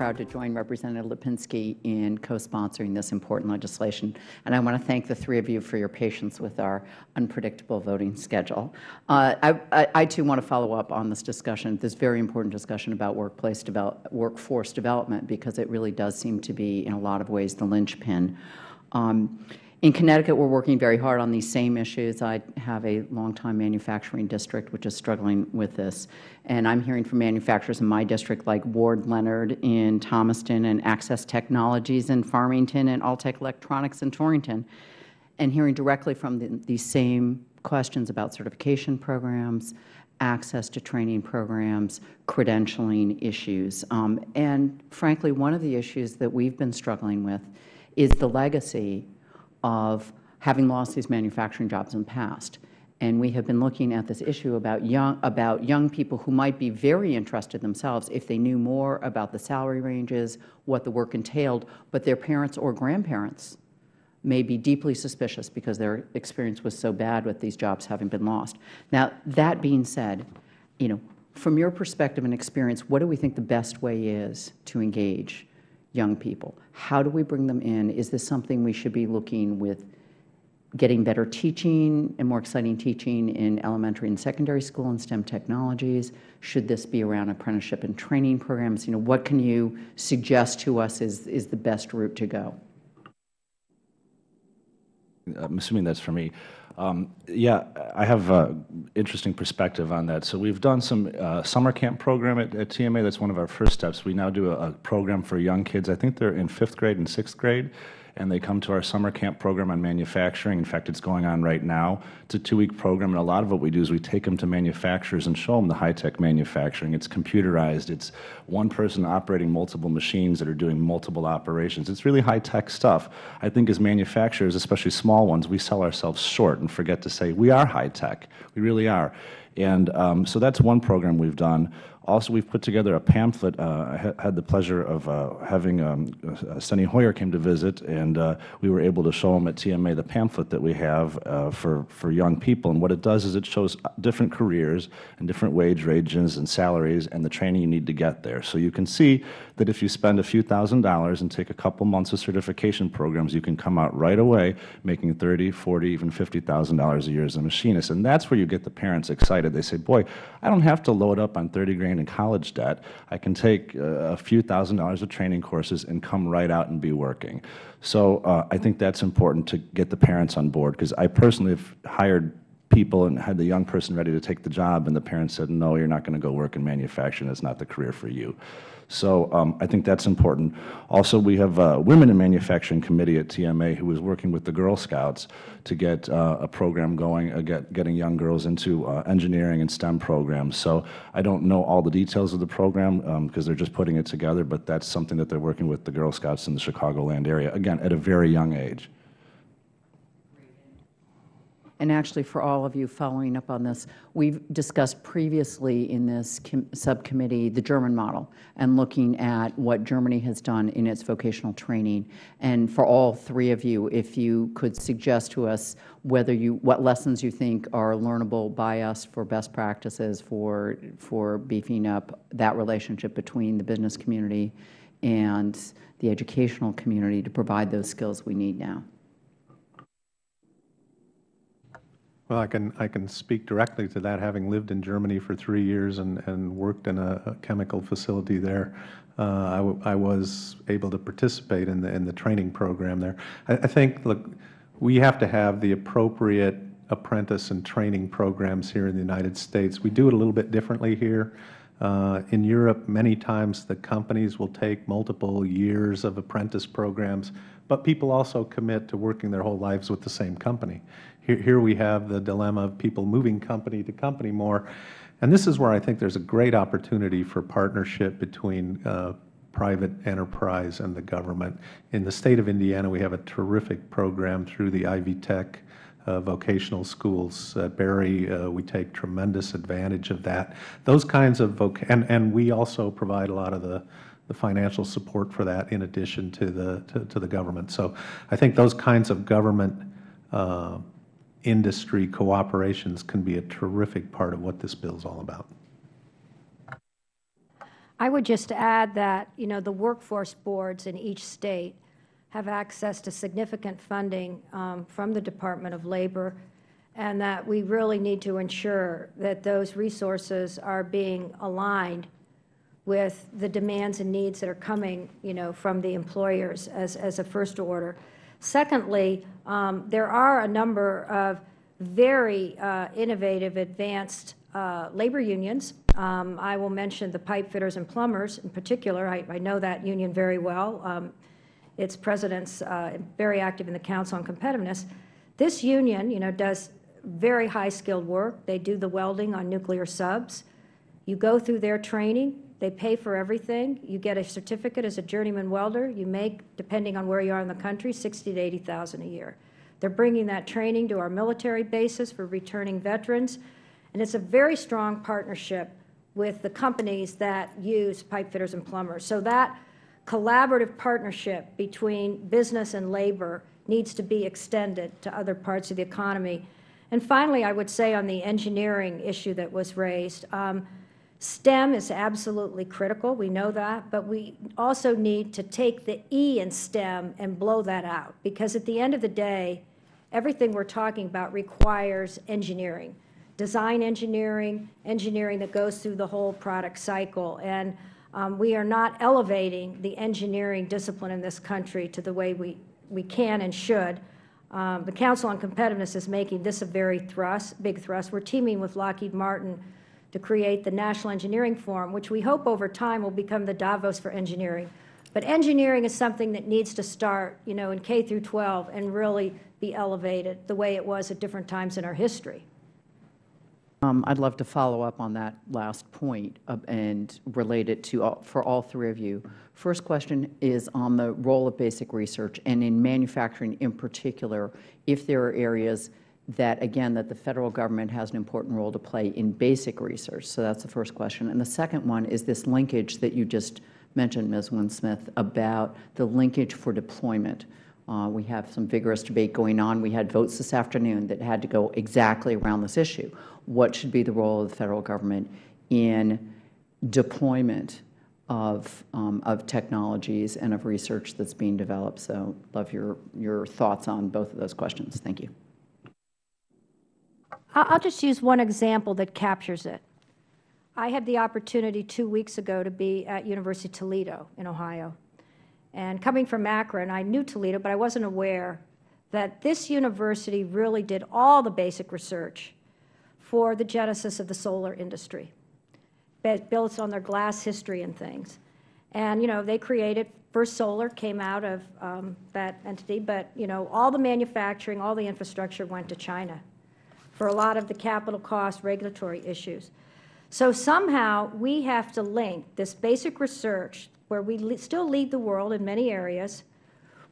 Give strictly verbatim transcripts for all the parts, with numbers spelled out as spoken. proud to join Representative Lipinski in co-sponsoring this important legislation. And I want to thank the three of you for your patience with our unpredictable voting schedule. Uh, I, I, I, too, want to follow up on this discussion, this very important discussion about workplace develop, workforce development, because it really does seem to be, in a lot of ways, the linchpin. Um, In Connecticut, we're working very hard on these same issues. I have a longtime manufacturing district which is struggling with this. And I'm hearing from manufacturers in my district like Ward Leonard in Thomaston and Access Technologies in Farmington and Alltech Electronics in Torrington, and hearing directly from the, these same questions about certification programs, access to training programs, credentialing issues. Um, and frankly, one of the issues that we've been struggling with is the legacy of having lost these manufacturing jobs in the past. And we have been looking at this issue about young, about young people who might be very interested themselves if they knew more about the salary ranges, what the work entailed, but their parents or grandparents may be deeply suspicious because their experience was so bad with these jobs having been lost. Now, that being said, you know, from your perspective and experience, what do we think the best way is to engage young people? How do we bring them in? Is this something we should be looking with getting better teaching and more exciting teaching in elementary and secondary school and STEM technologies? Should this be around apprenticeship and training programs? You know, what can you suggest to us is, is the best route to go? I'm assuming that's for me. Um, yeah, I have an interesting perspective on that. So we've done some uh, summer camp program at, at T M A. That's one of our first steps. We now do a, a program for young kids. I think they're in fifth grade and sixth grade, and they come to our summer camp program on manufacturing. In fact, it's going on right now. It's a two-week program, and a lot of what we do is we take them to manufacturers and show them the high-tech manufacturing. It's computerized. It's one person operating multiple machines that are doing multiple operations. It's really high-tech stuff. I think as manufacturers, especially small ones, we sell ourselves short and forget to say we are high-tech. We really are. And um, so that's one program we've done. Also, we've put together a pamphlet. Uh, I ha had the pleasure of uh, having um, uh, Sonny Hoyer came to visit, and uh, we were able to show him at T M A the pamphlet that we have uh, for, for young people. And what it does is it shows different careers and different wage ranges and salaries and the training you need to get there. So you can see that if you spend a few thousand dollars and take a couple months of certification programs, you can come out right away making thirty, forty, even fifty thousand dollars a year as a machinist. And that's where you get the parents excited. They say, boy, I don't have to load up on thirty grand in college debt. I can take uh, a few thousand dollars of training courses and come right out and be working. So uh, I think that's important to get the parents on board, because I personally have hired people and had the young person ready to take the job, and the parents said, no, you're not going to go work in manufacturing. That's not the career for you. So um, I think that's important. Also, we have a Women in Manufacturing Committee at T M A who is working with the Girl Scouts to get uh, a program going, uh, get, getting young girls into uh, engineering and STEM programs. So I don't know all the details of the program because um, they're just putting it together, but that's something that they're working with the Girl Scouts in the Chicagoland area, again, at a very young age. And actually, for all of you following up on this, we've discussed previously in this subcommittee the German model and looking at what Germany has done in its vocational training. And for all three of you, if you could suggest to us whether you, what lessons you think are learnable by us for best practices for, for beefing up that relationship between the business community and the educational community to provide those skills we need now. Well, I can, I can speak directly to that, having lived in Germany for three years and, and worked in a, a chemical facility there. Uh, I, w I was able to participate in the, in the training program there. I, I think, look, we have to have the appropriate apprentice and training programs here in the United States. We do it a little bit differently here. Uh, in Europe, many times the companies will take multiple years of apprentice programs, but people also commit to working their whole lives with the same company. Here we have the dilemma of people moving company to company more, and this is where I think there's a great opportunity for partnership between uh, private enterprise and the government. In the state of Indiana, we have a terrific program through the Ivy Tech uh, vocational schools at Barry. Uh, we take tremendous advantage of that. Those kinds of voc and and we also provide a lot of the. the financial support for that, in addition to the to, to the government. So I think those kinds of government uh, industry cooperations can be a terrific part of what this bill is all about. I would just add that, you know, the workforce boards in each state have access to significant funding um, from the Department of Labor, and that we really need to ensure that those resources are being aligned with the demands and needs that are coming, you know, from the employers as, as a first order. Secondly, um, there are a number of very uh, innovative, advanced uh, labor unions. Um, I will mention the pipe fitters and plumbers in particular. I, I know that union very well. Um, its president's uh, very active in the Council on Competitiveness. This union, you know, does very high-skilled work. They do the welding on nuclear subs. You go through their training. They pay for everything. You get a certificate as a journeyman welder. You make, depending on where you are in the country, sixty to eighty thousand a year. They're bringing that training to our military bases for returning veterans, and it's a very strong partnership with the companies that use pipe fitters and plumbers. So that collaborative partnership between business and labor needs to be extended to other parts of the economy. And finally, I would say on the engineering issue that was raised, um, STEM is absolutely critical. We know that. But we also need to take the E in STEM and blow that out, because at the end of the day, everything we're talking about requires engineering, design engineering, engineering that goes through the whole product cycle. And um, we are not elevating the engineering discipline in this country to the way we, we can and should. Um, the Council on Competitiveness is making this a very thrust, big thrust. We're teaming with Lockheed Martin to create the National Engineering Forum, which we hope over time will become the Davos for engineering. But engineering is something that needs to start, you know, in K through twelve and really be elevated the way it was at different times in our history. Um, I'd love to follow up on that last point uh, and relate it to all, for all three of you. First question is on the role of basic research, and in manufacturing in particular, if there are areas that, again, that the federal government has an important role to play in basic research. So that's the first question. And the second one is this linkage that you just mentioned, Miz Wynn-Smith, about the linkage for deployment. Uh, we have some vigorous debate going on. We had votes this afternoon that had to go exactly around this issue. What should be the role of the federal government in deployment of, um, of technologies and of research that's being developed? So love your, your thoughts on both of those questions. Thank you. I'll just use one example that captures it. I had the opportunity two weeks ago to be at University of Toledo in Ohio. And coming from Akron, I knew Toledo, but I wasn't aware that this university really did all the basic research for the genesis of the solar industry, built on their glass history and things. And, you know, they created, First Solar came out of um, that entity, but, you know, all the manufacturing, all the infrastructure went to China for a lot of the capital cost regulatory issues. So somehow we have to link this basic research, where we le still lead the world in many areas,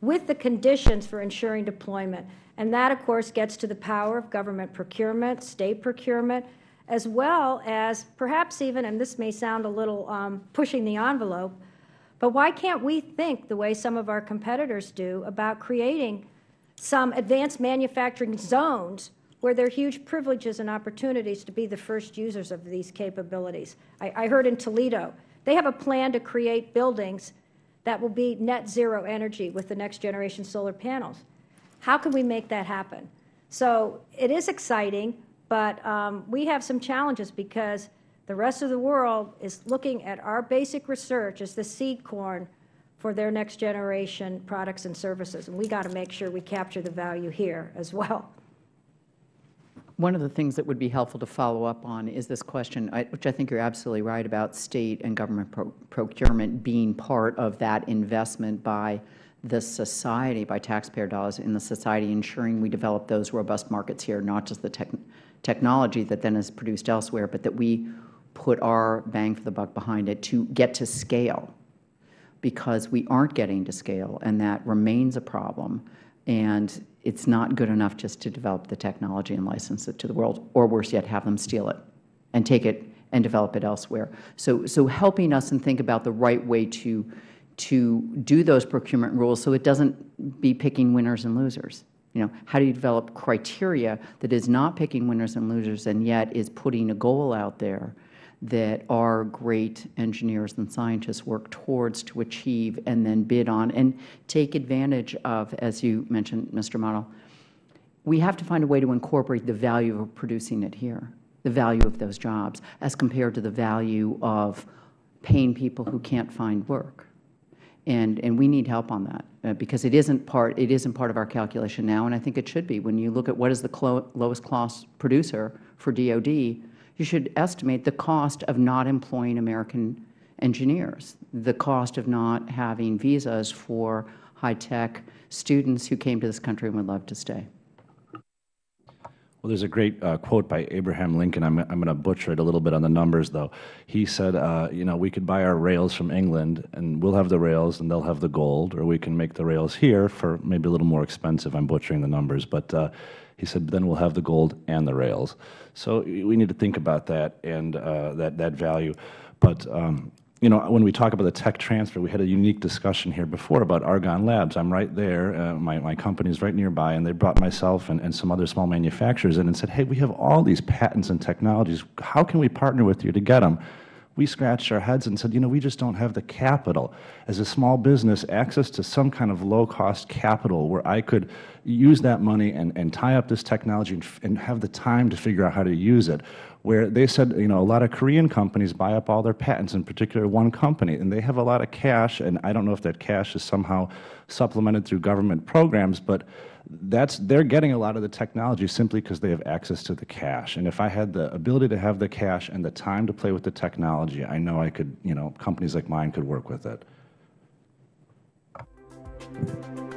with the conditions for ensuring deployment. And that, of course, gets to the power of government procurement, state procurement, as well as perhaps even, and this may sound a little um, pushing the envelope, but why can't we think the way some of our competitors do about creating some advanced manufacturing zones where there are huge privileges and opportunities to be the first users of these capabilities? I, I heard in Toledo, they have a plan to create buildings that will be net zero energy with the next generation solar panels. How can we make that happen? So it is exciting, but um, we have some challenges, because the rest of the world is looking at our basic research as the seed corn for their next generation products and services. And we got to make sure we capture the value here as well. One of the things that would be helpful to follow up on is this question, which I think you're absolutely right about, state and government pro procurement being part of that investment by the society, by taxpayer dollars in the society, ensuring we develop those robust markets here, not just the tech technology that then is produced elsewhere, but that we put our bang for the buck behind it to get to scale, because we aren't getting to scale, and that remains a problem. And it's not good enough just to develop the technology and license it to the world, or worse yet, have them steal it and take it and develop it elsewhere. So, so helping us and think about the right way to, to do those procurement rules so it doesn't be picking winners and losers. You know, how do you develop criteria that is not picking winners and losers and yet is putting a goal out there that our great engineers and scientists work towards to achieve and then bid on and take advantage of, as you mentioned, Mister Model. We have to find a way to incorporate the value of producing it here, the value of those jobs, as compared to the value of paying people who can't find work. And, and we need help on that, uh, because it isn't, part, it isn't part of our calculation now, and I think it should be. When you look at what is the lowest cost producer for D O D, you should estimate the cost of not employing American engineers, the cost of not having visas for high-tech students who came to this country and would love to stay. Well, there's a great uh, quote by Abraham Lincoln. I'm, I'm going to butcher it a little bit on the numbers, though. He said, uh, you know, we could buy our rails from England, and we'll have the rails, and they'll have the gold, or we can make the rails here for maybe a little more expensive. I'm butchering the numbers. But uh, he said, then we'll have the gold and the rails. So we need to think about that and uh, that, that value. But, um, you know, when we talk about the tech transfer, we had a unique discussion here before about Argonne Labs. I'm right there. Uh, my, my company is right nearby, and they brought myself and, and some other small manufacturers in and said, hey, we have all these patents and technologies. How can we partner with you to get them? We scratched our heads and said, you know, we just don't have the capital. As a small business, access to some kind of low-cost capital where I could use that money and, and tie up this technology and, f and have the time to figure out how to use it. Where they said, you know, a lot of Korean companies buy up all their patents, in particular one company, and they have a lot of cash, and I don't know if that cash is somehow supplemented through government programs, but that's, they're getting a lot of the technology simply because they have access to the cash. And if I had the ability to have the cash and the time to play with the technology, I know I could, you know, companies like mine could work with it.